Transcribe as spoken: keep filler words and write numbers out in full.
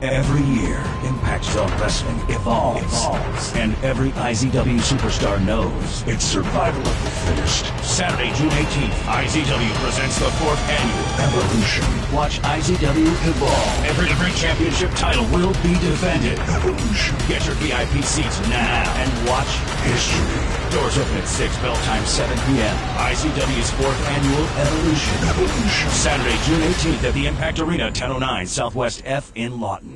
Every year, Impact Zone Wrestling evolves, evolves, and every I Z W superstar knows it's survival of the fittest. Saturday, June eighteenth, I Z W presents the fourth annual Evolution. Watch I Z W evolve. Every, every championship title will be defended. Evolution. Get your V I P seats now and watch history. Doors open at six, bell time seven p m I Z W's fourth annual Evolution. Evolution. Saturday, June eighteenth at the Impact Arena, ten oh nine Southwest F in Lawton.